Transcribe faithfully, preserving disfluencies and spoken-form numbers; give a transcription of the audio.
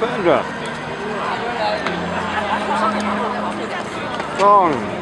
看着。哦。